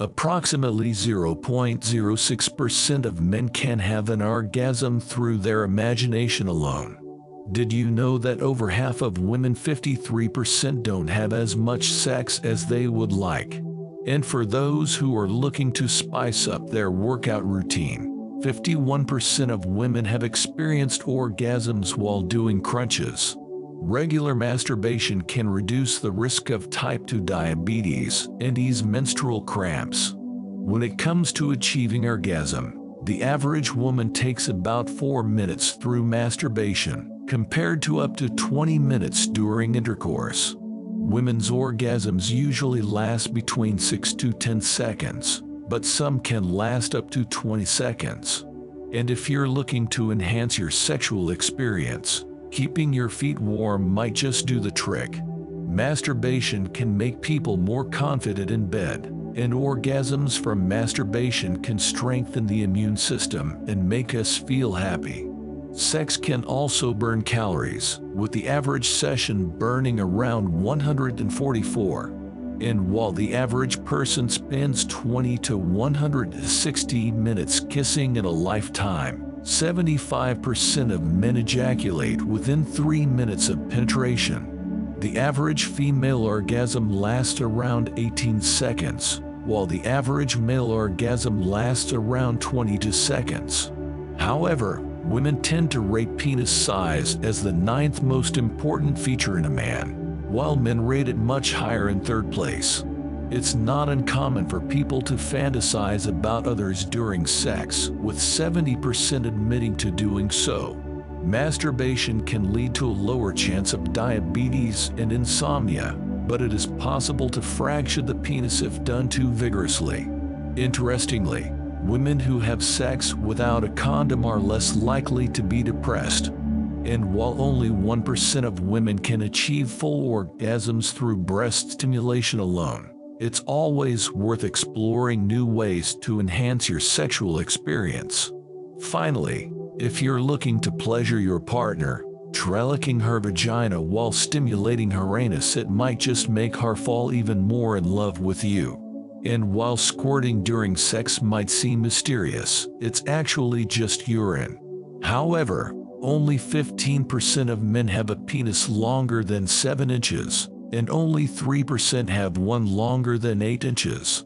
Approximately 0.06% of men can have an orgasm through their imagination alone. Did you know that over half of women, 53%, don't have as much sex as they would like? And for those who are looking to spice up their workout routine, 51% of women have experienced orgasms while doing crunches. Regular masturbation can reduce the risk of type 2 diabetes and ease menstrual cramps. When it comes to achieving orgasm, the average woman takes about 4 minutes through masturbation, compared to up to 20 minutes during intercourse. Women's orgasms usually last between 6 to 10 seconds, but some can last up to 20 seconds. And if you're looking to enhance your sexual experience, keeping your feet warm might just do the trick. Masturbation can make people more confident in bed, and orgasms from masturbation can strengthen the immune system and make us feel happy. Sex can also burn calories, with the average session burning around 144. And while the average person spends 20 to 160 minutes kissing in a lifetime, 75% of men ejaculate within 3 minutes of penetration. The average female orgasm lasts around 18 seconds, while the average male orgasm lasts around 22 seconds. However, women tend to rate penis size as the 9th most important feature in a man, while men rate it much higher in 3rd place. It's not uncommon for people to fantasize about others during sex, with 70% admitting to doing so. Masturbation can lead to a lower chance of diabetes and insomnia, but it is possible to fracture the penis if done too vigorously. Interestingly, women who have sex without a condom are less likely to be depressed. And while only 1% of women can achieve full orgasms through breast stimulation alone, it's always worth exploring new ways to enhance your sexual experience. Finally, if you're looking to pleasure your partner, trellicking her vagina while stimulating her anus, it might just make her fall even more in love with you. And while squirting during sex might seem mysterious, it's actually just urine. However, only 15% of men have a penis longer than 7 inches. And only 3% have one longer than 8 inches.